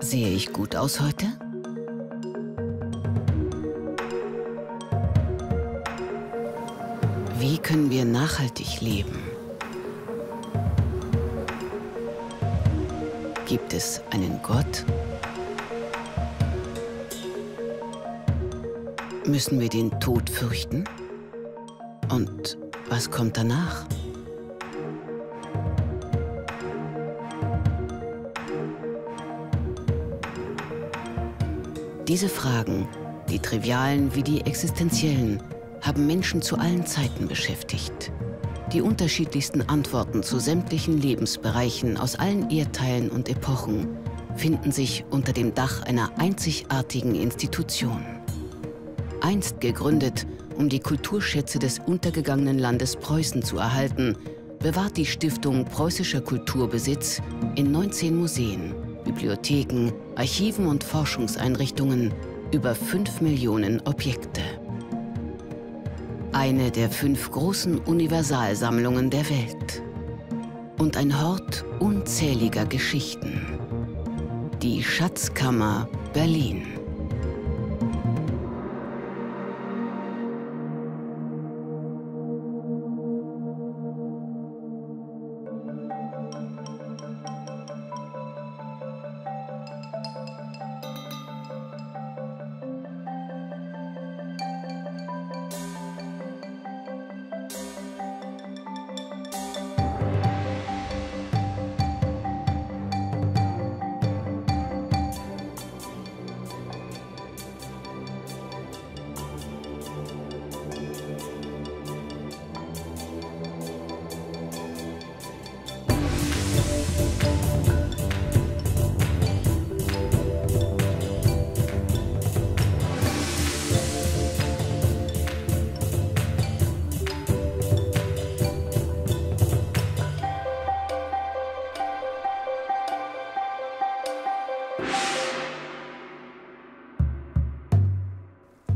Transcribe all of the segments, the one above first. Sehe ich gut aus heute? Wie können wir nachhaltig leben? Gibt es einen Gott? Müssen wir den Tod fürchten? Und was kommt danach? Diese Fragen, die trivialen wie die existenziellen, haben Menschen zu allen Zeiten beschäftigt. Die unterschiedlichsten Antworten zu sämtlichen Lebensbereichen aus allen Erdteilen und Epochen finden sich unter dem Dach einer einzigartigen Institution. Einst gegründet, um die Kulturschätze des untergegangenen Landes Preußen zu erhalten, bewahrt die Stiftung Preußischer Kulturbesitz in 19 Museen, Bibliotheken, Archiven und Forschungseinrichtungen über 5 Millionen Objekte. Eine der 5 großen Universalsammlungen der Welt und ein Hort unzähliger Geschichten. Die Schatzkammer Berlin.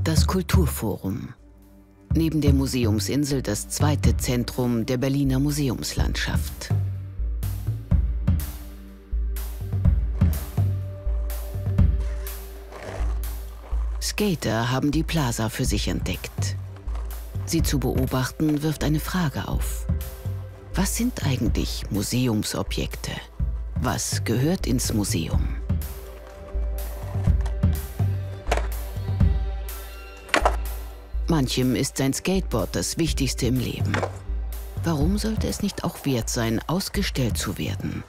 Das Kulturforum. Neben der Museumsinsel das zweite Zentrum der Berliner Museumslandschaft. Skater haben die Plaza für sich entdeckt. Sie zu beobachten wirft eine Frage auf. Was sind eigentlich Museumsobjekte? Was gehört ins Museum? Manchem ist sein Skateboard das Wichtigste im Leben. Warum sollte es nicht auch wert sein, ausgestellt zu werden,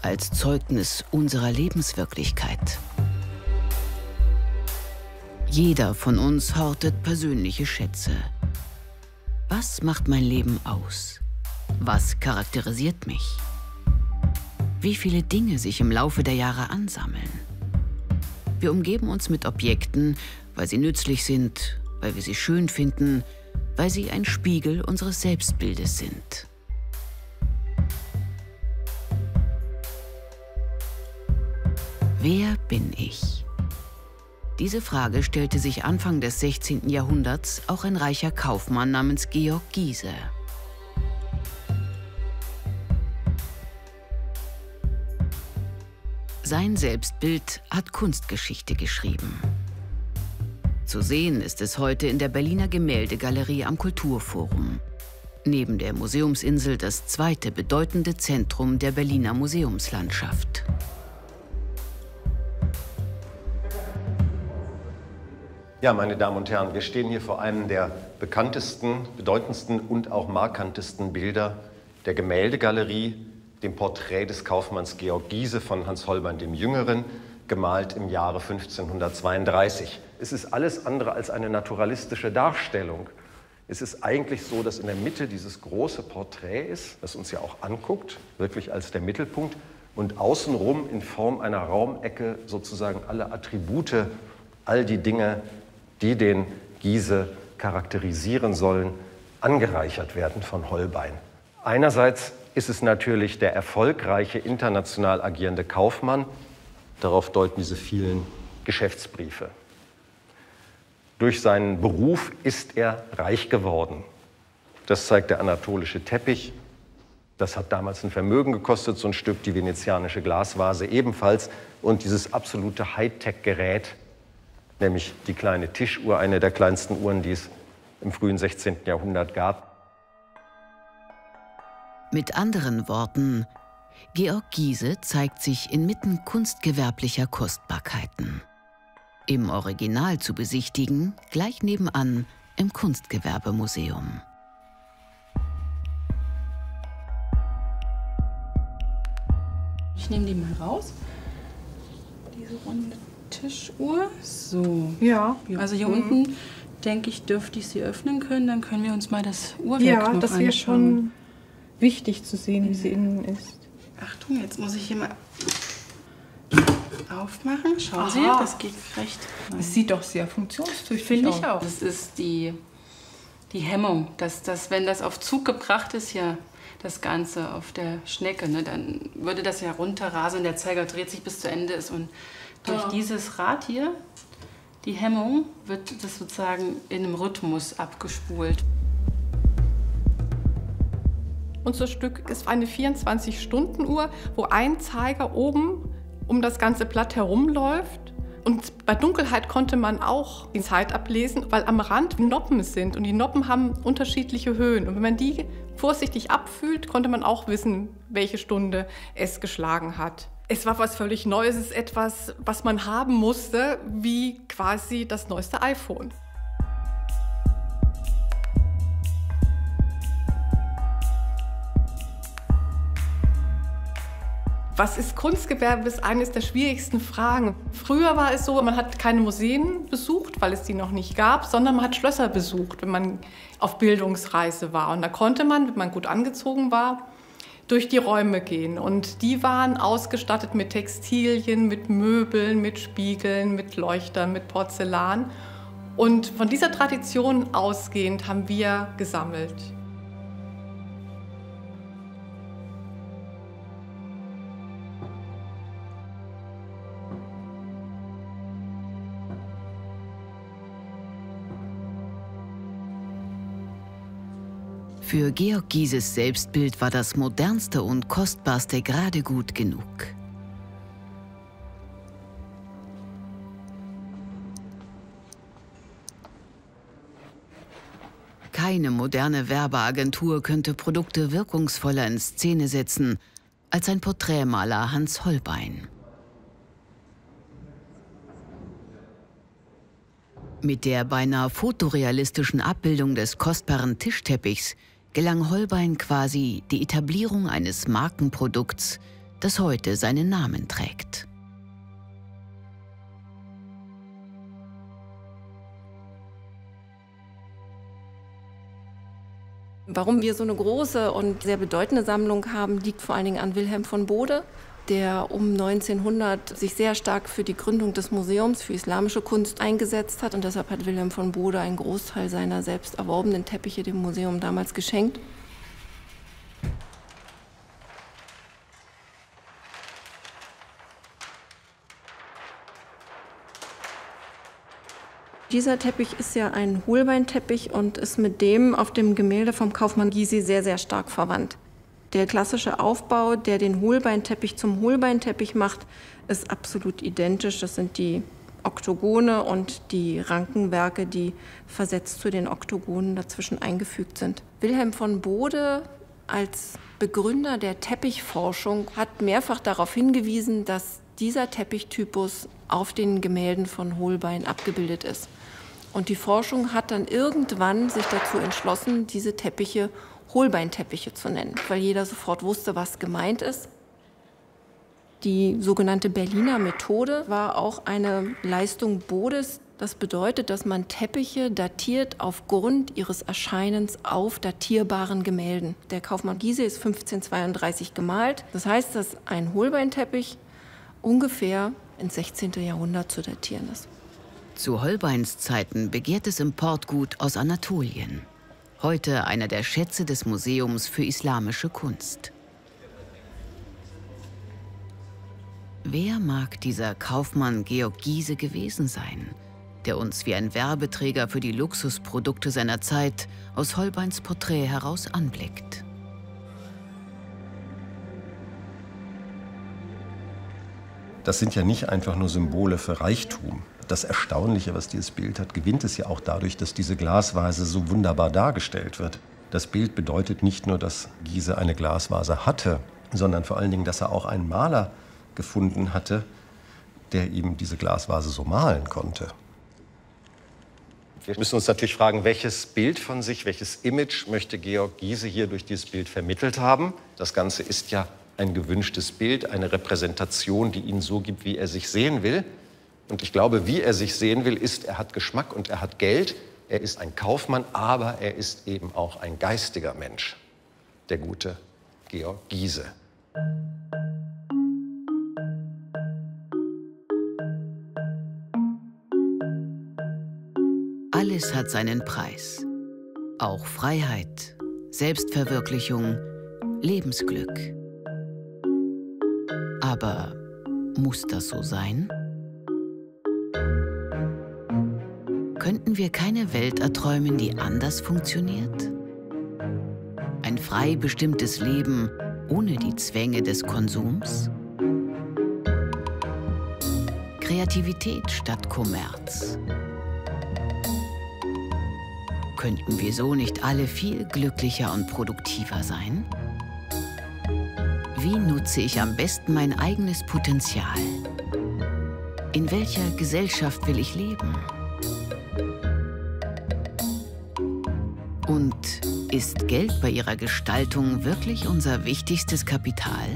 als Zeugnis unserer Lebenswirklichkeit? Jeder von uns hortet persönliche Schätze. Was macht mein Leben aus? Was charakterisiert mich? Wie viele Dinge sich im Laufe der Jahre ansammeln? Wir umgeben uns mit Objekten, weil sie nützlich sind, weil wir sie schön finden, weil sie ein Spiegel unseres Selbstbildes sind. Wer bin ich? Diese Frage stellte sich Anfang des 16. Jahrhunderts auch ein reicher Kaufmann namens Georg Gisze. Sein Selbstbild hat Kunstgeschichte geschrieben. Zu sehen ist es heute in der Berliner Gemäldegalerie am Kulturforum. Neben der Museumsinsel das zweite bedeutende Zentrum der Berliner Museumslandschaft. Ja, meine Damen und Herren, wir stehen hier vor einem der bekanntesten, bedeutendsten und auch markantesten Bilder der Gemäldegalerie, dem Porträt des Kaufmanns Georg Gisze von Hans Holbein dem Jüngeren, gemalt im Jahre 1532. Es ist alles andere als eine naturalistische Darstellung. Es ist eigentlich so, dass in der Mitte dieses große Porträt ist, das uns ja auch anguckt, wirklich als der Mittelpunkt, und außenrum in Form einer Raumecke sozusagen alle Attribute, all die Dinge, die den Gisze charakterisieren sollen, angereichert werden von Holbein. Einerseits ist es natürlich der erfolgreiche, international agierende Kaufmann. Darauf deuten diese vielen Geschäftsbriefe. Durch seinen Beruf ist er reich geworden. Das zeigt der anatolische Teppich, Das hat damals ein Vermögen gekostet, so ein Stück, die venezianische Glasvase ebenfalls. Und dieses absolute Hightech-Gerät, nämlich die kleine Tischuhr, eine der kleinsten Uhren, die es im frühen 16. Jahrhundert gab. Mit anderen Worten, Georg Gisze zeigt sich inmitten kunstgewerblicher Kostbarkeiten. Im Original zu besichtigen, gleich nebenan im Kunstgewerbemuseum. Ich nehme die mal raus, diese runde Tischuhr. So, ja, also hier unten, denke ich, dürfte ich sie öffnen können. Dann können wir uns mal das Uhrwerk anschauen. Ja, das wäre schon wichtig zu sehen, wie sie innen ist. Achtung, jetzt muss ich hier mal aufmachen. Schauen Sie, das geht recht. Es sieht doch sehr funktionstüchtig aus. Finde ich auch. Das ist die Hemmung, dass wenn das auf Zug gebracht ist, ja. Das Ganze auf der Schnecke, ne? Dann würde das ja runterrasen, der Zeiger dreht sich bis zu Ende ist. Und durch dieses Rad hier, die Hemmung, wird das sozusagen in einem Rhythmus abgespult. Unser Stück ist eine 24-Stunden-Uhr, wo ein Zeiger oben um das ganze Blatt herumläuft. Und bei Dunkelheit konnte man auch die Zeit ablesen, weil am Rand Noppen sind und die Noppen haben unterschiedliche Höhen. Und wenn man die vorsichtig abfühlt, konnte man auch wissen, welche Stunde es geschlagen hat. Es war was völlig Neues, es ist etwas, was man haben musste, wie quasi das neueste iPhone. Was ist Kunstgewerbe, ist eines der schwierigsten Fragen. Früher war es so, man hat keine Museen besucht, weil es die noch nicht gab, sondern man hat Schlösser besucht, wenn man auf Bildungsreise war. Und da konnte man, wenn man gut angezogen war, durch die Räume gehen. Und die waren ausgestattet mit Textilien, mit Möbeln, mit Spiegeln, mit Leuchtern, mit Porzellan. Und von dieser Tradition ausgehend haben wir gesammelt. Für Georg Gises Selbstbild war das modernste und kostbarste gerade gut genug. Keine moderne Werbeagentur könnte Produkte wirkungsvoller in Szene setzen als ein Porträtmaler Hans Holbein. Mit der beinahe fotorealistischen Abbildung des kostbaren Tischteppichs gelang Holbein quasi die Etablierung eines Markenprodukts, das heute seinen Namen trägt. Warum wir so eine große und sehr bedeutende Sammlung haben, liegt vor allen Dingen an Wilhelm von Bode, der um 1900 sich sehr stark für die Gründung des Museums für islamische Kunst eingesetzt hat. Und deshalb hat Wilhelm von Bode einen Großteil seiner selbst erworbenen Teppiche dem Museum damals geschenkt. Dieser Teppich ist ja ein Holbeinteppich und ist mit dem auf dem Gemälde vom Kaufmann Gysi sehr, sehr stark verwandt. Der klassische Aufbau, der den Holbeinteppich zum Holbeinteppich macht, ist absolut identisch. Das sind die Oktogone und die Rankenwerke, die versetzt zu den Oktogonen dazwischen eingefügt sind. Wilhelm von Bode als Begründer der Teppichforschung hat mehrfach darauf hingewiesen, dass dieser Teppichtypus auf den Gemälden von Holbein abgebildet ist. Und die Forschung hat dann irgendwann sich dazu entschlossen, diese Teppiche Holbeinteppiche zu nennen, weil jeder sofort wusste, was gemeint ist. Die sogenannte Berliner Methode war auch eine Leistung Bodes. Das bedeutet, dass man Teppiche datiert aufgrund ihres Erscheinens auf datierbaren Gemälden. Der Kaufmann Gysi ist 1532 gemalt. Das heißt, dass ein Holbeinteppich ungefähr ins 16. Jahrhundert zu datieren ist. Zu Holbeins Zeiten begehrtes Importgut aus Anatolien. Heute einer der Schätze des Museums für islamische Kunst. Wer mag dieser Kaufmann Georg Gisze gewesen sein, der uns wie ein Werbeträger für die Luxusprodukte seiner Zeit aus Holbeins Porträt heraus anblickt? Das sind ja nicht einfach nur Symbole für Reichtum. Das Erstaunliche, was dieses Bild hat, gewinnt es ja auch dadurch, dass diese Glasvase so wunderbar dargestellt wird. Das Bild bedeutet nicht nur, dass Gisze eine Glasvase hatte, sondern vor allen Dingen, dass er auch einen Maler gefunden hatte, der ihm diese Glasvase so malen konnte. Wir müssen uns natürlich fragen, welches Bild von sich, welches Image möchte Georg Gisze hier durch dieses Bild vermittelt haben. Das Ganze ist ja ein gewünschtes Bild, eine Repräsentation, die ihn so gibt, wie er sich sehen will. Und ich glaube, wie er sich sehen will, ist, er hat Geschmack und er hat Geld. Er ist ein Kaufmann, aber er ist eben auch ein geistiger Mensch, der gute Georg Gisze. Alles hat seinen Preis. Auch Freiheit, Selbstverwirklichung, Lebensglück. Aber muss das so sein? Könnten wir keine Welt erträumen, die anders funktioniert? Ein frei bestimmtes Leben ohne die Zwänge des Konsums? Kreativität statt Kommerz. Könnten wir so nicht alle viel glücklicher und produktiver sein? Wie nutze ich am besten mein eigenes Potenzial? In welcher Gesellschaft will ich leben? Und ist Geld bei ihrer Gestaltung wirklich unser wichtigstes Kapital?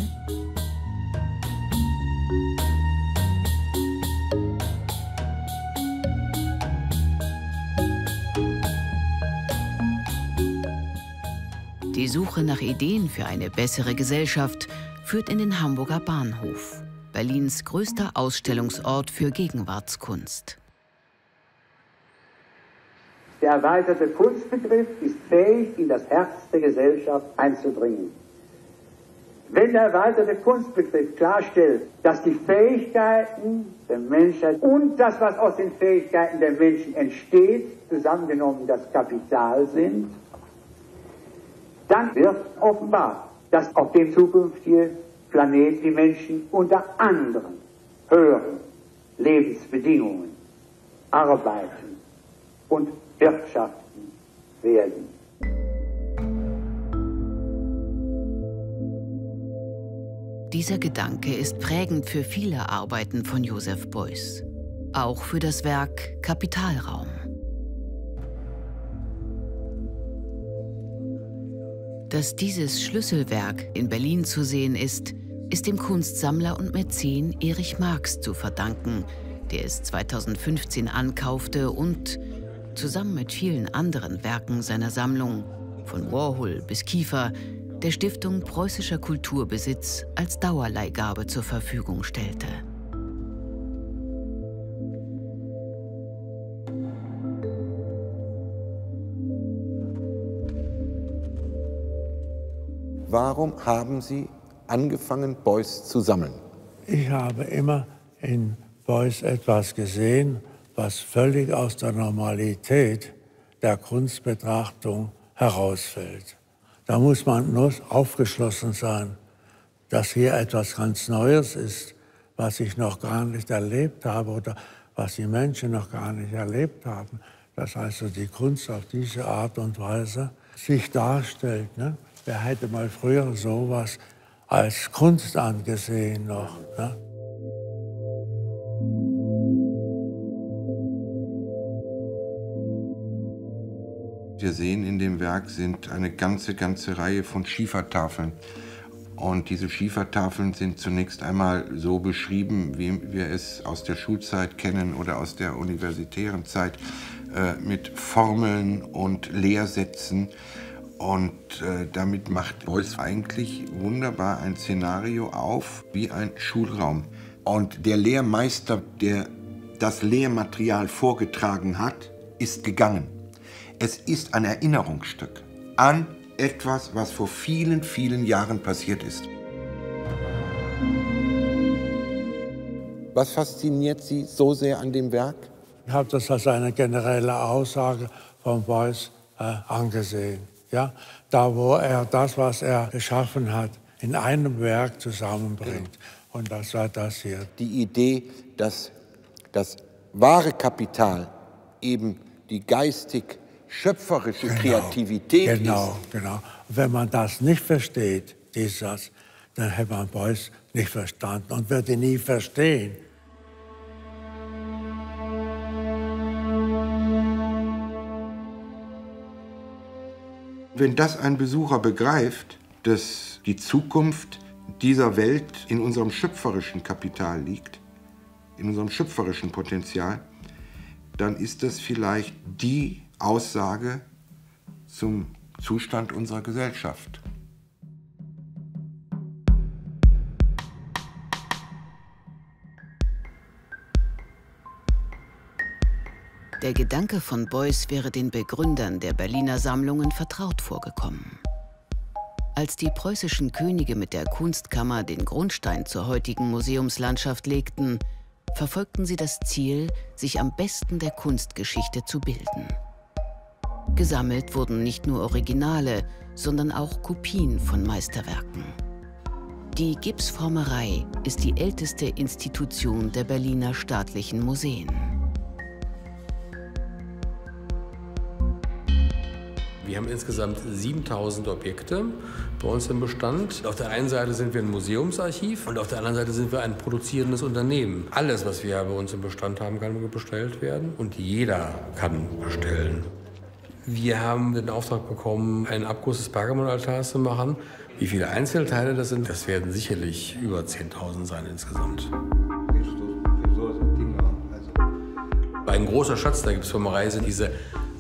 Die Suche nach Ideen für eine bessere Gesellschaft führt in den Hamburger Bahnhof, Berlins größter Ausstellungsort für Gegenwartskunst. Der erweiterte Kunstbegriff ist fähig, in das Herz der Gesellschaft einzudringen. Wenn der erweiterte Kunstbegriff klarstellt, dass die Fähigkeiten der Menschheit und das, was aus den Fähigkeiten der Menschen entsteht, zusammengenommen das Kapital sind, dann wird offenbar, dass auf dem zukünftigen Planeten die Menschen unter anderen höheren Lebensbedingungen arbeiten und wirtschaften werden. Dieser Gedanke ist prägend für viele Arbeiten von Josef Beuys, auch für das Werk Kapitalraum. Dass dieses Schlüsselwerk in Berlin zu sehen ist, ist dem Kunstsammler und Mäzen Erich Marx zu verdanken, der es 2015 ankaufte und zusammen mit vielen anderen Werken seiner Sammlung, von Warhol bis Kiefer, der Stiftung Preußischer Kulturbesitz als Dauerleihgabe zur Verfügung stellte. Warum haben Sie angefangen, Beuys zu sammeln? Ich habe immer in Beuys etwas gesehen, was völlig aus der Normalität der Kunstbetrachtung herausfällt. Da muss man nur aufgeschlossen sein, dass hier etwas ganz Neues ist, was ich noch gar nicht erlebt habe oder was die Menschen noch gar nicht erlebt haben. Das heißt, die Kunst auf diese Art und Weise sich darstellt, ne? Wer hätte mal früher sowas als Kunst angesehen noch, ne? Wir sehen in dem Werk sind eine ganze Reihe von Schiefertafeln. Und diese Schiefertafeln sind zunächst einmal so beschrieben, wie wir es aus der Schulzeit kennen oder aus der universitären Zeit, mit Formeln und Lehrsätzen. Und damit macht Beuys eigentlich wunderbar ein Szenario auf, wie ein Schulraum. Und der Lehrmeister, der das Lehrmaterial vorgetragen hat, ist gegangen. Es ist ein Erinnerungsstück an etwas, was vor vielen, vielen Jahren passiert ist. Was fasziniert Sie so sehr an dem Werk? Ich habe das als eine generelle Aussage von Beuys angesehen. Ja? Da, wo er das, was er geschaffen hat, in einem Werk zusammenbringt. Und das war das hier. Die Idee, dass das wahre Kapital eben die geistig-schöpferische Kreativität ist. Genau. Wenn man das nicht versteht, diesen Satz, dann hätte man Beuys nicht verstanden und wird ihn nie verstehen. Wenn das ein Besucher begreift, dass die Zukunft dieser Welt in unserem schöpferischen Kapital liegt, in unserem schöpferischen Potenzial, dann ist das vielleicht die Aussage zum Zustand unserer Gesellschaft. Der Gedanke von Beuys wäre den Begründern der Berliner Sammlungen vertraut vorgekommen. Als die preußischen Könige mit der Kunstkammer den Grundstein zur heutigen Museumslandschaft legten, verfolgten sie das Ziel, sich am besten der Kunstgeschichte zu bilden. Gesammelt wurden nicht nur Originale, sondern auch Kopien von Meisterwerken. Die Gipsformerei ist die älteste Institution der Berliner staatlichen Museen. Wir haben insgesamt 7000 Objekte bei uns im Bestand. Auf der einen Seite sind wir ein Museumsarchiv und auf der anderen Seite sind wir ein produzierendes Unternehmen. Alles, was wir bei uns im Bestand haben, kann bestellt werden und jeder kann bestellen. Wir haben den Auftrag bekommen, einen Abguss des Pergamon-Altars zu machen. Wie viele Einzelteile das sind, das werden sicherlich über 10.000 sein insgesamt. Ein großer Schatz der Gipsformerei sind diese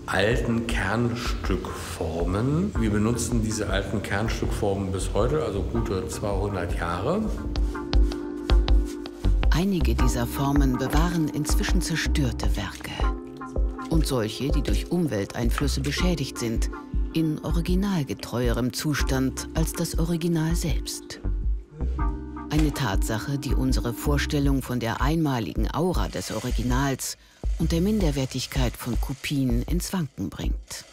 alten Kernstückformen. Wir benutzen diese alten Kernstückformen bis heute, also gute 200 Jahre. Einige dieser Formen bewahren inzwischen zerstörte Werke und solche, die durch Umwelteinflüsse beschädigt sind, in originalgetreuerem Zustand als das Original selbst. Eine Tatsache, die unsere Vorstellung von der einmaligen Aura des Originals und der Minderwertigkeit von Kopien ins Wanken bringt.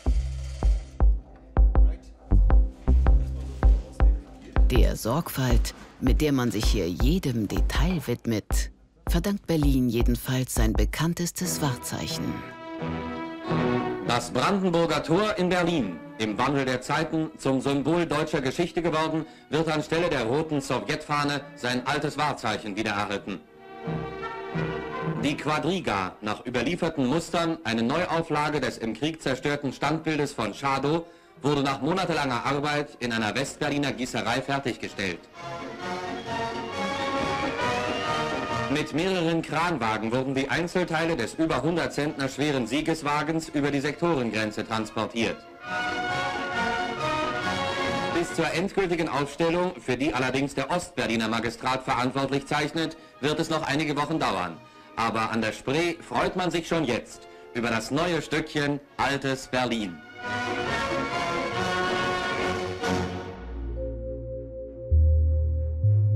Der Sorgfalt, mit der man sich hier jedem Detail widmet, verdankt Berlin jedenfalls sein bekanntestes Wahrzeichen. Das Brandenburger Tor in Berlin, im Wandel der Zeiten zum Symbol deutscher Geschichte geworden, wird anstelle der roten Sowjetfahne sein altes Wahrzeichen wiedererhalten. Die Quadriga, nach überlieferten Mustern eine Neuauflage des im Krieg zerstörten Standbildes von Schadow, wurde nach monatelanger Arbeit in einer Westberliner Gießerei fertiggestellt. Mit mehreren Kranwagen wurden die Einzelteile des über 100 Zentner schweren Siegeswagens über die Sektorengrenze transportiert. Bis zur endgültigen Aufstellung, für die allerdings der Ostberliner Magistrat verantwortlich zeichnet, wird es noch einige Wochen dauern. Aber an der Spree freut man sich schon jetzt über das neue Stückchen Altes Berlin.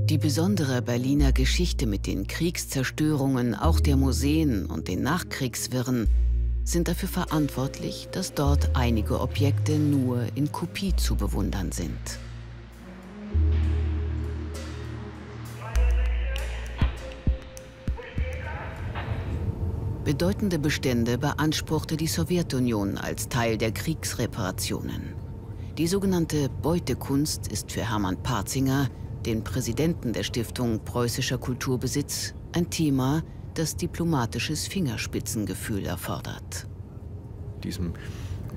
Die besondere Berliner Geschichte mit den Kriegszerstörungen, auch der Museen und den Nachkriegswirren, sind dafür verantwortlich, dass dort einige Objekte nur in Kopie zu bewundern sind. Bedeutende Bestände beanspruchte die Sowjetunion als Teil der Kriegsreparationen. Die sogenannte Beutekunst ist für Hermann Partzinger, den Präsidenten der Stiftung Preußischer Kulturbesitz, ein Thema, das diplomatisches Fingerspitzengefühl erfordert. Diesem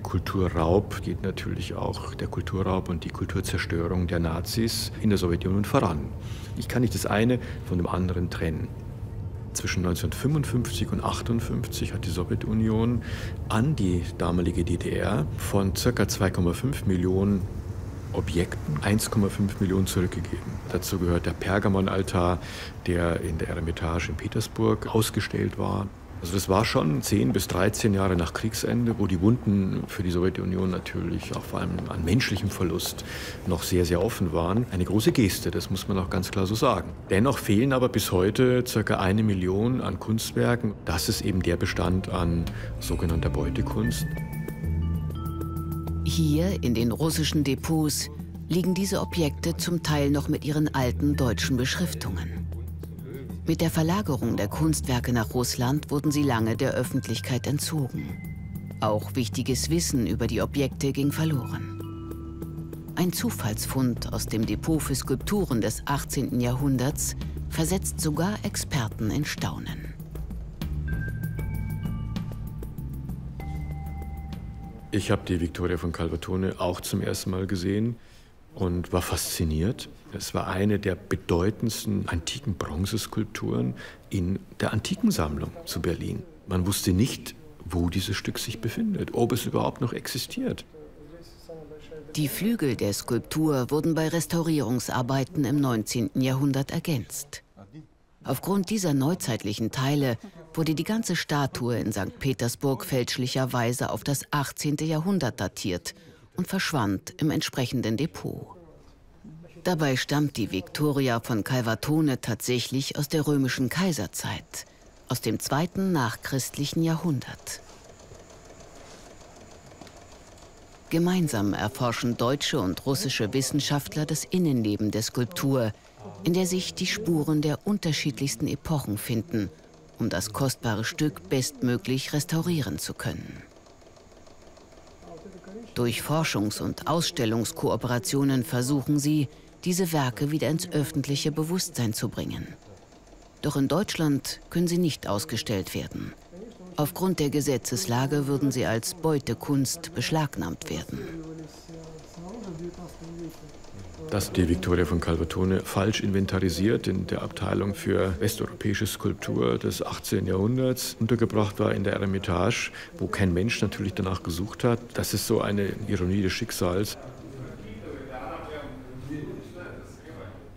Kulturraub geht natürlich auch der Kulturraub und die Kulturzerstörung der Nazis in der Sowjetunion voran. Ich kann nicht das eine von dem anderen trennen. Zwischen 1955 und 1958 hat die Sowjetunion an die damalige DDR von ca. 2,5 Millionen Objekten 1,5 Millionen zurückgegeben. Dazu gehört der Pergamon-Altar, der in der Eremitage in Petersburg ausgestellt war. Also das war schon 10 bis 13 Jahre nach Kriegsende, wo die Wunden für die Sowjetunion natürlich auch vor allem an menschlichem Verlust noch sehr, sehr offen waren. Eine große Geste, das muss man auch ganz klar so sagen. Dennoch fehlen aber bis heute ca. 1 Million an Kunstwerken. Das ist eben der Bestand an sogenannter Beutekunst. Hier in den russischen Depots liegen diese Objekte zum Teil noch mit ihren alten deutschen Beschriftungen. Mit der Verlagerung der Kunstwerke nach Russland wurden sie lange der Öffentlichkeit entzogen. Auch wichtiges Wissen über die Objekte ging verloren. Ein Zufallsfund aus dem Depot für Skulpturen des 18. Jahrhunderts versetzt sogar Experten in Staunen. Ich habe die Victoria von Calvatone auch zum ersten Mal gesehen und war fasziniert. Es war eine der bedeutendsten antiken Bronzeskulpturen in der Antikensammlung zu Berlin. Man wusste nicht, wo dieses Stück sich befindet, ob es überhaupt noch existiert. Die Flügel der Skulptur wurden bei Restaurierungsarbeiten im 19. Jahrhundert ergänzt. Aufgrund dieser neuzeitlichen Teile wurde die ganze Statue in St. Petersburg fälschlicherweise auf das 18. Jahrhundert datiert und verschwand im entsprechenden Depot. Dabei stammt die Victoria von Calvatone tatsächlich aus der römischen Kaiserzeit, aus dem 2. nachchristlichen Jahrhundert. Gemeinsam erforschen deutsche und russische Wissenschaftler das Innenleben der Skulptur, in der sich die Spuren der unterschiedlichsten Epochen finden, um das kostbare Stück bestmöglich restaurieren zu können. Durch Forschungs- und Ausstellungskooperationen versuchen sie, diese Werke wieder ins öffentliche Bewusstsein zu bringen. Doch in Deutschland können sie nicht ausgestellt werden. Aufgrund der Gesetzeslage würden sie als Beutekunst beschlagnahmt werden. Dass die Victoria von Calvatone falsch inventarisiert in der Abteilung für westeuropäische Skulptur des 18. Jahrhunderts untergebracht war in der Eremitage, wo kein Mensch natürlich danach gesucht hat, das ist so eine Ironie des Schicksals.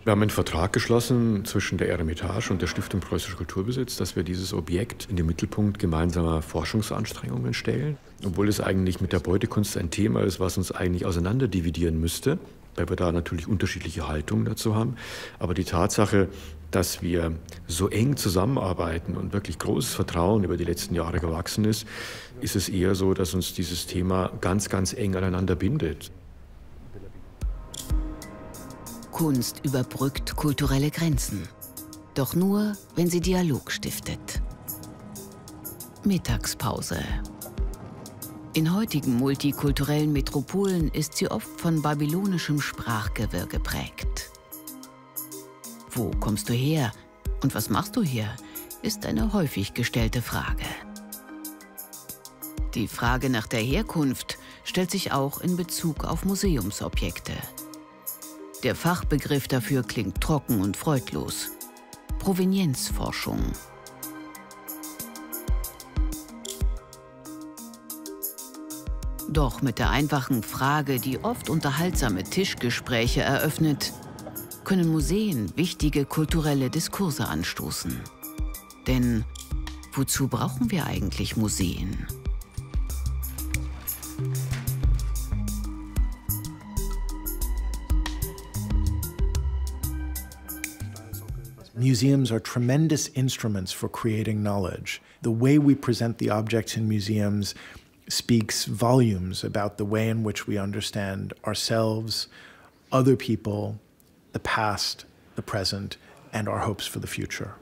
Wir haben einen Vertrag geschlossen zwischen der Eremitage und der Stiftung Preußischer Kulturbesitz, dass wir dieses Objekt in den Mittelpunkt gemeinsamer Forschungsanstrengungen stellen. Obwohl es eigentlich mit der Beutekunst ein Thema ist, was uns eigentlich auseinanderdividieren müsste, weil wir da natürlich unterschiedliche Haltungen dazu haben. Aber die Tatsache, dass wir so eng zusammenarbeiten und wirklich großes Vertrauen über die letzten Jahre gewachsen ist, ist es eher so, dass uns dieses Thema ganz, ganz eng aneinander bindet. Kunst überbrückt kulturelle Grenzen. Doch nur, wenn sie Dialog stiftet. Mittagspause. In heutigen multikulturellen Metropolen ist sie oft von babylonischem Sprachgewirr geprägt. Wo kommst du her und was machst du hier, ist eine häufig gestellte Frage. Die Frage nach der Herkunft stellt sich auch in Bezug auf Museumsobjekte. Der Fachbegriff dafür klingt trocken und freudlos. Provenienzforschung. Doch mit der einfachen Frage, die oft unterhaltsame Tischgespräche eröffnet, können Museen wichtige kulturelle Diskurse anstoßen. Denn wozu brauchen wir eigentlich Museen? Museums are tremendous instruments for creating knowledge. The way we present the objects in museums speaks volumes about the way in which we understand ourselves, other people, the past, the present, and our hopes for the future.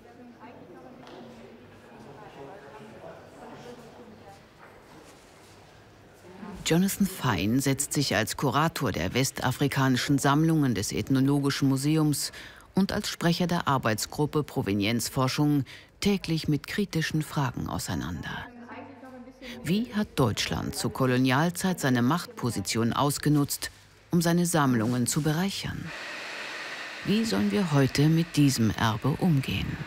Jonathan Fine setzt sich als Kurator der westafrikanischen Sammlungen des Ethnologischen Museums und als Sprecher der Arbeitsgruppe Provenienzforschung täglich mit kritischen Fragen auseinander. Wie hat Deutschland zur Kolonialzeit seine Machtposition ausgenutzt, um seine Sammlungen zu bereichern? Wie sollen wir heute mit diesem Erbe umgehen?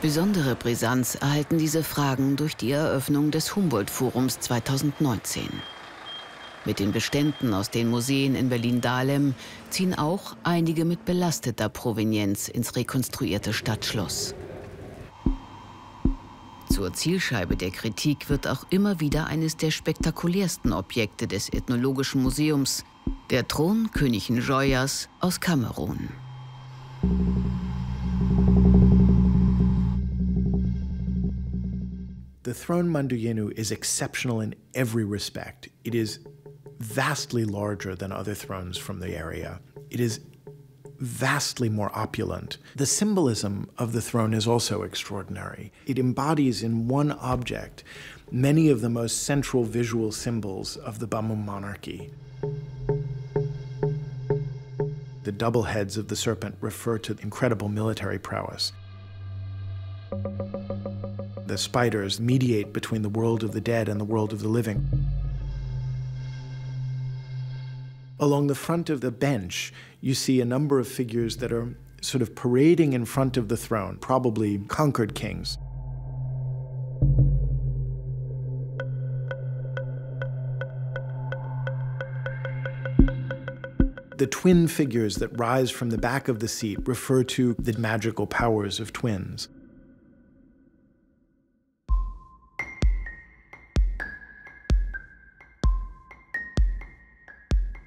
Besondere Brisanz erhalten diese Fragen durch die Eröffnung des Humboldt-Forums 2019. Mit den Beständen aus den Museen in Berlin-Dahlem ziehen auch einige mit belasteter Provenienz ins rekonstruierte Stadtschloss. Zur Zielscheibe der Kritik wird auch immer wieder eines der spektakulärsten Objekte des Ethnologischen Museums, der Thron König Njoyas aus Kamerun. The Thron Mandu Yenu is exceptional in every respect. It is vastly larger than other thrones from the area. It is vastly more opulent. The symbolism of the throne is also extraordinary. It embodies in one object many of the most central visual symbols of the Bamum monarchy. The double heads of the serpent refer to incredible military prowess. The spiders mediate between the world of the dead and the world of the living. Along the front of the bench, you see a number of figures that are sort of parading in front of the throne, probably conquered kings. The twin figures that rise from the back of the seat refer to the magical powers of twins.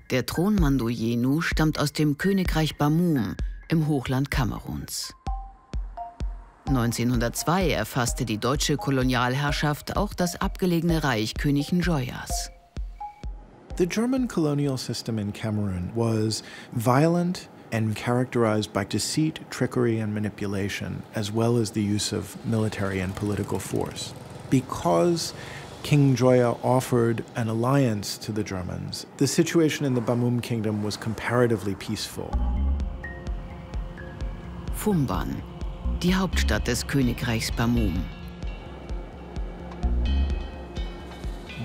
Der Thron Mandu Yenu stammt aus dem Königreich Bamum im Hochland Kameruns. 1902 erfasste die deutsche Kolonialherrschaft auch das abgelegene Reich König Njoyas. The German colonial system in Cameroon was violent and characterized by deceit, trickery and manipulation, as well as the use of military and political force. Because King Njoya offered an alliance to the Germans, the situation in the Bamum kingdom was comparatively peaceful. Fumban, die Hauptstadt des Königreichs Bamum.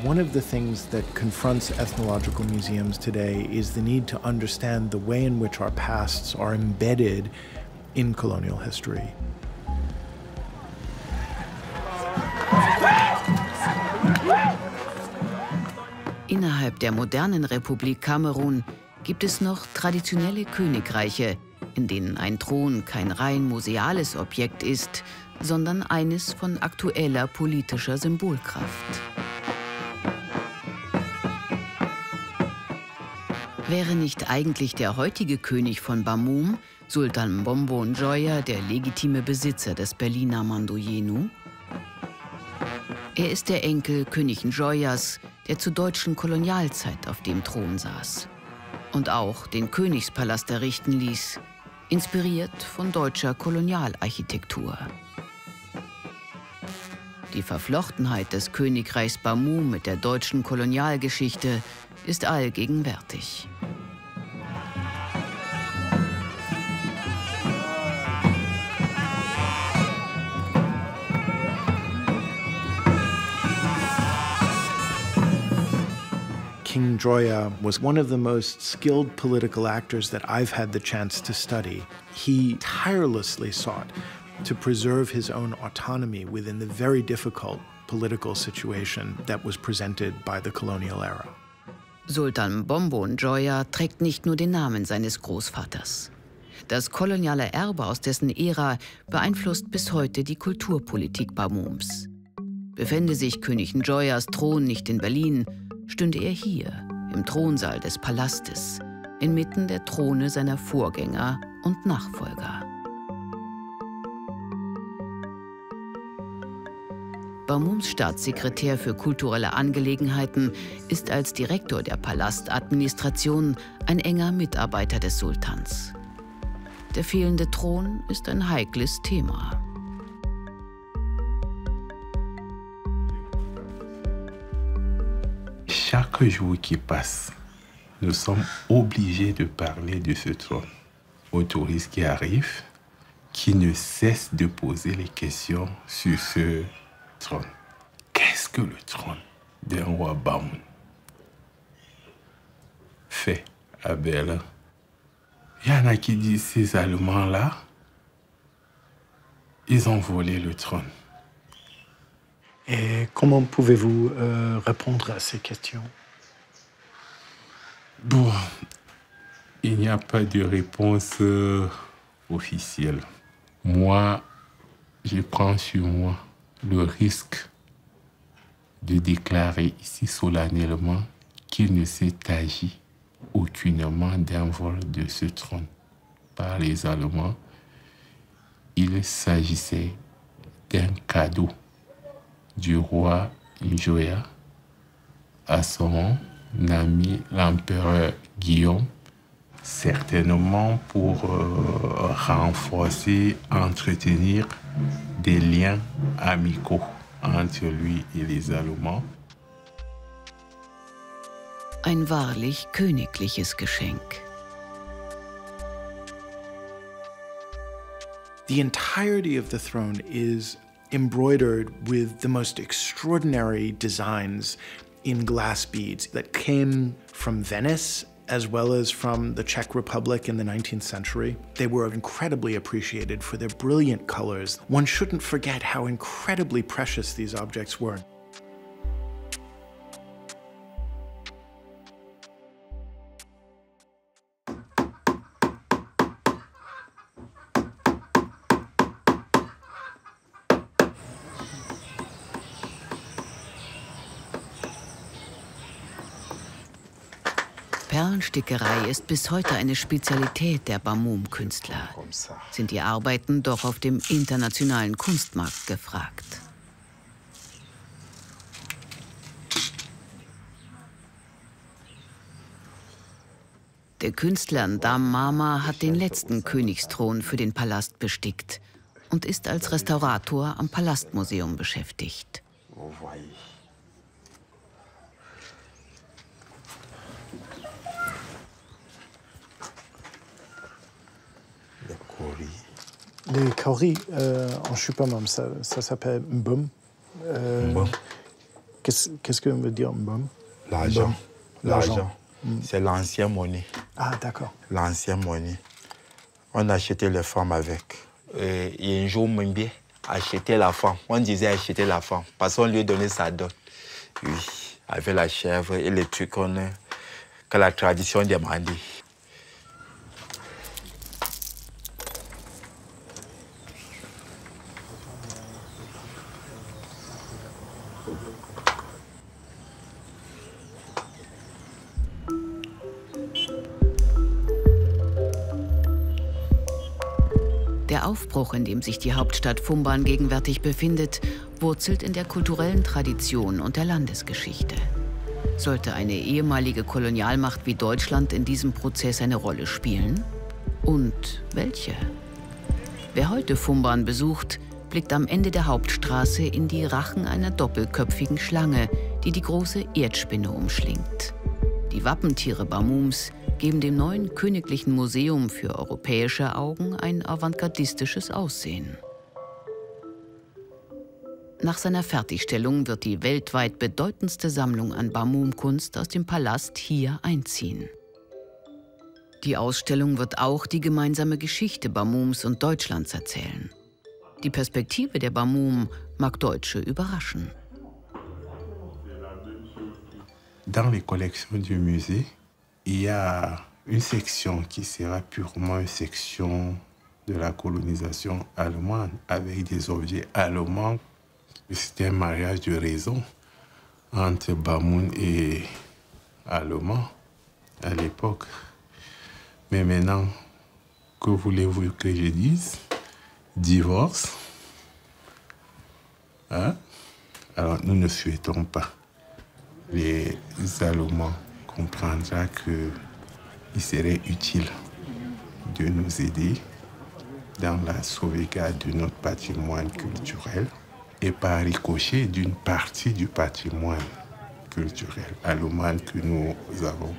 One of the things that confronts ethnological museums today is the need to understand the way in which our pasts are embedded in colonial history. Innerhalb der modernen Republik Kamerun gibt es noch traditionelle Königreiche, in denen ein Thron kein rein museales Objekt ist, sondern eines von aktueller politischer Symbolkraft. Wäre nicht eigentlich der heutige König von Bamum, Sultan Mbombo Njoya, der legitime Besitzer des Berliner Mandu Yenu? Er ist der Enkel König Njoyas, der zur deutschen Kolonialzeit auf dem Thron saß und auch den Königspalast errichten ließ, inspiriert von deutscher Kolonialarchitektur. Die Verflochtenheit des Königreichs Bamum mit der deutschen Kolonialgeschichte ist allgegenwärtig. King Njoya was one of the most skilled political actors that I've had the chance to study. He tirelessly sought to preserve his own autonomy within the very difficult political situation that was presented by the colonial era. Sultan Mbombo Njoya trägt nicht nur den Namen seines Großvaters. Das koloniale Erbe aus dessen Ära beeinflusst bis heute die Kulturpolitik Bamums. Befände sich König Njoyas Thron nicht in Berlin, stünde er hier, im Thronsaal des Palastes, inmitten der Throne seiner Vorgänger und Nachfolger. Bamums Staatssekretär für kulturelle Angelegenheiten ist als Direktor der Palastadministration ein enger Mitarbeiter des Sultans. Der fehlende Thron ist ein heikles Thema. Chaque jour qui passe, nous sommes obligés de parler de ce trône aux touristes qui arrivent, qui ne cessent de poser les questions sur ce trône. Qu'est-ce que le trône d'un roi Bamum fait à Berlin? Il y en a qui disent ces Allemands-là, ils ont volé le trône. Et comment pouvez-vous répondre à ces questions? Bon, il n'y a pas de réponse officielle. Moi, je prends sur moi le risque de déclarer ici solennellement qu'il ne s'est agi aucunement d'un vol de ce trône par les Allemands. Il s'agissait d'un cadeau du roi Njoya à son ami l'empereur Guillaume certainement pour renforcer, entretenir des liens amicaux entre lui et les Allemands. Ein wahrlich königliches Geschenk. The entirety of the throne is embroidered with the most extraordinary designs in glass beads that came from Venice as well as from the Czech Republic in the 19th century. They were incredibly appreciated for their brilliant colors. One shouldn't forget how incredibly precious these objects were. Perlenstickerei ist bis heute eine Spezialität der Bamum-Künstler. Sind die Arbeiten doch auf dem internationalen Kunstmarkt gefragt. Der Künstler Ndam Mama hat den letzten Königsthron für den Palast bestickt und ist als Restaurator am Palastmuseum beschäftigt. Les kauris, en chupamam, ça s'appelle mbom. Mbom. Qu'est-ce que veut dire mbom? L'argent. L'argent. C'est l'ancienne monnaie. Ah, d'accord. L'ancienne monnaie. On achetait les femmes avec. Et un jour, Mbé achetait la femme. On disait acheter la femme. Parce qu'on lui donnait sa dot. Oui, avec la chèvre et les trucs que la tradition demandait. Der Aufbruch, in dem sich die Hauptstadt Fumban gegenwärtig befindet, wurzelt in der kulturellen Tradition und der Landesgeschichte. Sollte eine ehemalige Kolonialmacht wie Deutschland in diesem Prozess eine Rolle spielen? Und welche? Wer heute Fumban besucht, blickt am Ende der Hauptstraße in die Rachen einer doppelköpfigen Schlange, die die große Erdspinne umschlingt. Die Wappentiere Bamums geben dem neuen Königlichen Museum für europäische Augen ein avantgardistisches Aussehen. Nach seiner Fertigstellung wird die weltweit bedeutendste Sammlung an Bamum-Kunst aus dem Palast hier einziehen. Die Ausstellung wird auch die gemeinsame Geschichte Bamums und Deutschlands erzählen. Die Perspektive der Bamum mag Deutsche überraschen. Dans les collections du musée, il y a une section qui sera purement une section de la colonisation allemande avec des objets allemands. C'était un mariage de raison entre Bamoun et Allemands à l'époque. Mais maintenant, que voulez-vous que je dise? Divorce. Hein? Alors nous ne souhaitons pas les Allemands. Comprendra qu'il serait utile de nous aider dans la sauvegarde de notre patrimoine culturel et par ricochet d'une partie du patrimoine culturel allemand que nous avons.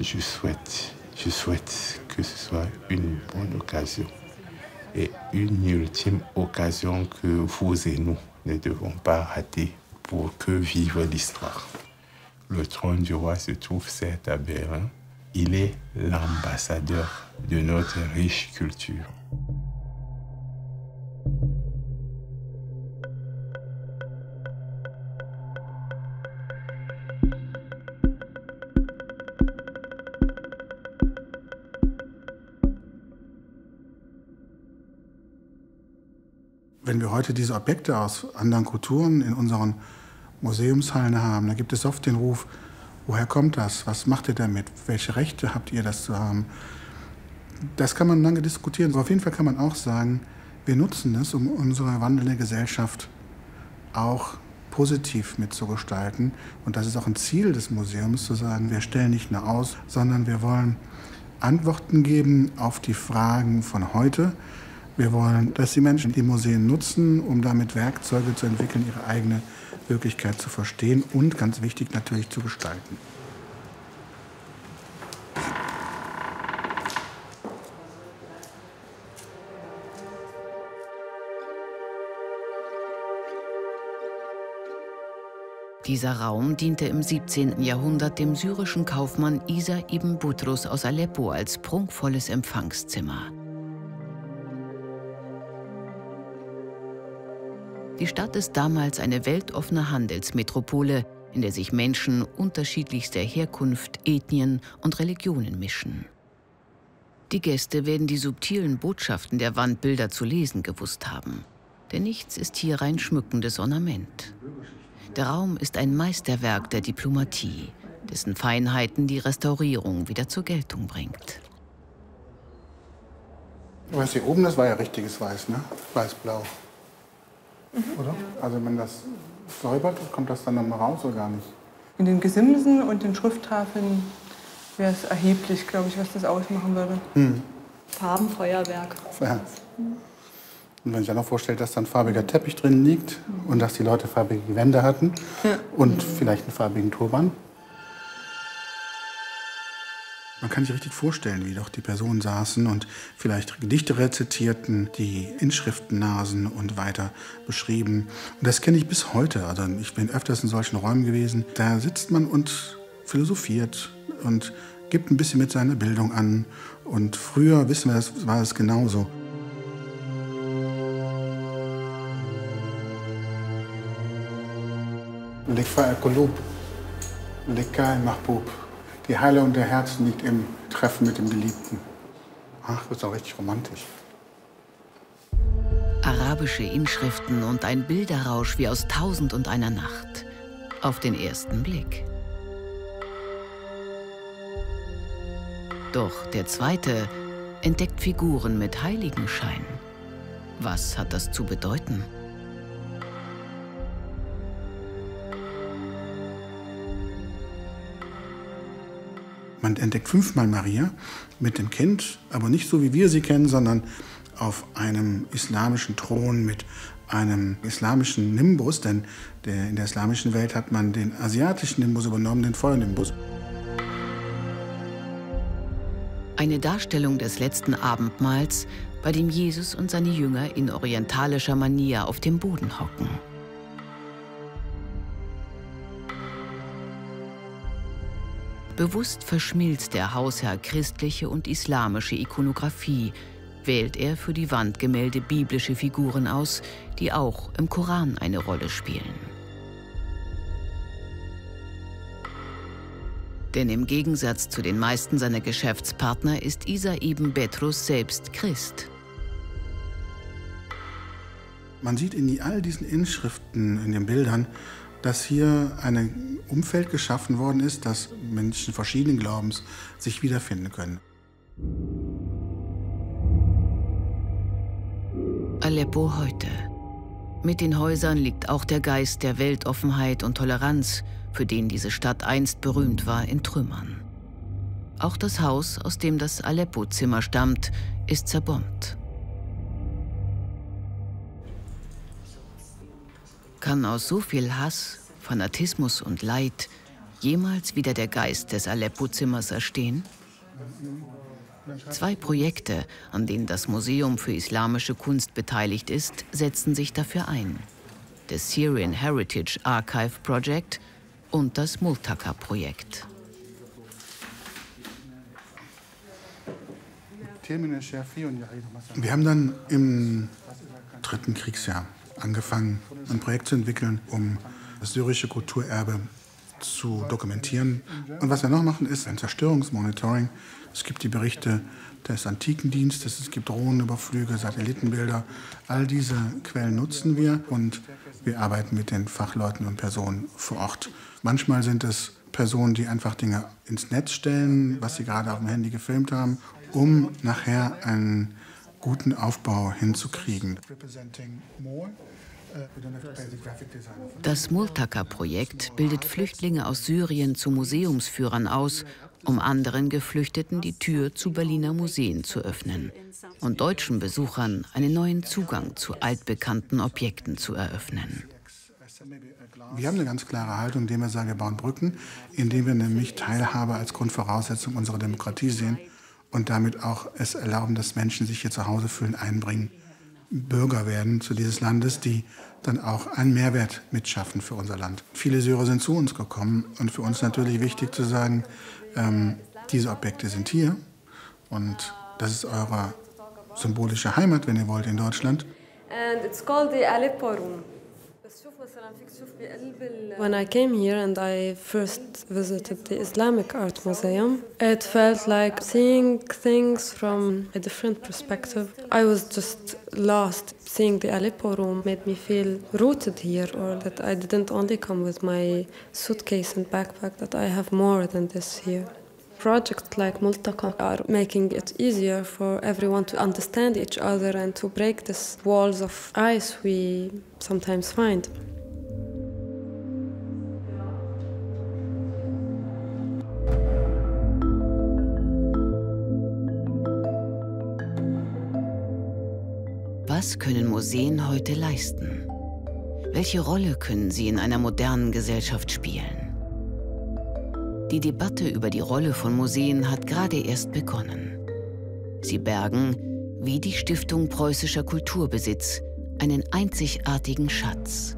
Je souhaite que ce soit une bonne occasion et une ultime occasion que vous et nous ne devons pas rater pour que vive l'histoire. Le trône du roi se trouve certes à Berlin. Il est l'ambassadeur de notre riche culture. Wenn wir heute diese Objekte aus anderen Kulturen in unseren Museumshallen haben, da gibt es oft den Ruf, woher kommt das, was macht ihr damit, welche Rechte habt ihr das zu haben? Das kann man lange diskutieren, aber auf jeden Fall kann man auch sagen, wir nutzen es, um unsere wandelnde Gesellschaft auch positiv mitzugestalten. Und das ist auch ein Ziel des Museums, zu sagen, wir stellen nicht nur aus, sondern wir wollen Antworten geben auf die Fragen von heute. Wir wollen, dass die Menschen die Museen nutzen, um damit Werkzeuge zu entwickeln, ihre eigene Wirklichkeit zu verstehen und, ganz wichtig, natürlich zu gestalten. Dieser Raum diente im 17. Jahrhundert dem syrischen Kaufmann Isa ibn Butrus aus Aleppo als prunkvolles Empfangszimmer. Die Stadt ist damals eine weltoffene Handelsmetropole, in der sich Menschen unterschiedlichster Herkunft, Ethnien und Religionen mischen. Die Gäste werden die subtilen Botschaften der Wandbilder zu lesen gewusst haben. Denn nichts ist hier rein schmückendes Ornament. Der Raum ist ein Meisterwerk der Diplomatie, dessen Feinheiten die Restaurierung wieder zur Geltung bringt. Was hier oben, das war ja richtiges Weiß, ne? Weiß-Blau. Mhm. Oder? Also wenn das säubert, kommt das dann nochmal raus oder gar nicht? In den Gesimsen und den Schrifttafeln wäre es erheblich, glaube ich, was das ausmachen würde. Mhm. Farbenfeuerwerk. Ja. Und wenn ich mir noch vorstelle, dass da ein farbiger Teppich drin liegt und dass die Leute farbige Gewänder hatten und vielleicht einen farbigen Turban. Man kann sich richtig vorstellen, wie doch die Personen saßen und vielleicht Gedichte rezitierten, die Inschriften lasen und weiter beschrieben. Und das kenne ich bis heute. Also ich bin öfters in solchen Räumen gewesen. Da sitzt man und philosophiert und gibt ein bisschen mit seiner Bildung an. Und früher, wissen wir, das war es genauso. Die Heilung der Herzen liegt im Treffen mit dem Geliebten. Ach, das ist auch richtig romantisch. Arabische Inschriften und ein Bilderrausch wie aus 1001 Nacht. Auf den ersten Blick. Doch der zweite entdeckt Figuren mit Heiligenschein. Was hat das zu bedeuten? Man entdeckt 5-mal Maria mit dem Kind, aber nicht so, wie wir sie kennen, sondern auf einem islamischen Thron mit einem islamischen Nimbus. Denn in der islamischen Welt hat man den asiatischen Nimbus übernommen, den Feuernimbus. Eine Darstellung des letzten Abendmahls, bei dem Jesus und seine Jünger in orientalischer Manier auf dem Boden hocken. Bewusst verschmilzt der Hausherr christliche und islamische Ikonografie, wählt er für die Wandgemälde biblische Figuren aus, die auch im Koran eine Rolle spielen. Denn im Gegensatz zu den meisten seiner Geschäftspartner ist Isa ibn Butrus selbst Christ. Man sieht in all diesen Inschriften, in den Bildern, dass hier ein Umfeld geschaffen worden ist, dass Menschen verschiedenen Glaubens sich wiederfinden können. Aleppo heute. Mit den Häusern liegt auch der Geist der Weltoffenheit und Toleranz, für den diese Stadt einst berühmt war, in Trümmern. Auch das Haus, aus dem das Aleppo-Zimmer stammt, ist zerbombt. Kann aus so viel Hass, Fanatismus und Leid jemals wieder der Geist des Aleppo-Zimmers erstehen? 2 Projekte, an denen das Museum für islamische Kunst beteiligt ist, setzen sich dafür ein. Das Syrian Heritage Archive Project und das Multaka-Projekt. Wir haben dann im 3. Kriegsjahr angefangen, ein Projekt zu entwickeln, um das syrische Kulturerbe zu dokumentieren. Und was wir noch machen, ist ein Zerstörungsmonitoring. Es gibt die Berichte des Antikendienstes, es gibt Drohnenüberflüge, Satellitenbilder. All diese Quellen nutzen wir und wir arbeiten mit den Fachleuten und Personen vor Ort. Manchmal sind es Personen, die einfach Dinge ins Netz stellen, was sie gerade auf dem Handy gefilmt haben, um nachher einen guten Aufbau hinzukriegen. Das Multaka-Projekt bildet Flüchtlinge aus Syrien zu Museumsführern aus um anderen Geflüchteten die Tür zu Berliner Museen zu öffnen und deutschen Besuchern einen neuen Zugang zu altbekannten Objekten zu eröffnen. Wir haben eine ganz klare Haltung, indem wir sagen, wir bauen Brücken, indem wir nämlich Teilhabe als Grundvoraussetzung unserer Demokratie sehen und damit auch es erlauben, dass Menschen sich hier zu Hause fühlen, einbringen, Bürger werden zu dieses Landes, die dann auch einen Mehrwert mitschaffen für unser Land. Viele Syrer sind zu uns gekommen und für uns natürlich wichtig zu sagen, diese Objekte sind hier und das ist eure symbolische Heimat, wenn ihr wollt, in Deutschland. And it's called the Aleppo-Room. When I came here and I first visited the Islamic Art Museum, it felt like seeing things from a different perspective. I was just lost. Seeing the Aleppo room made me feel rooted here, or that I didn't only come with my suitcase and backpack, that I have more than this here. Projects like Multaka are making it easier for everyone to understand each other and to break these walls of ice we sometimes find. Was können Museen heute leisten? Welche Rolle können sie in einer modernen Gesellschaft spielen? Die Debatte über die Rolle von Museen hat gerade erst begonnen. Sie bergen, wie die Stiftung Preußischer Kulturbesitz, einen einzigartigen Schatz.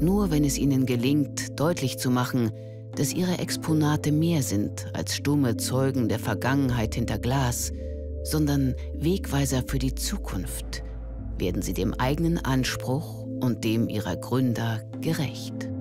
Nur wenn es ihnen gelingt, deutlich zu machen, dass ihre Exponate mehr sind als stumme Zeugen der Vergangenheit hinter Glas, sondern Wegweiser für die Zukunft, werden sie dem eigenen Anspruch und dem ihrer Gründer gerecht.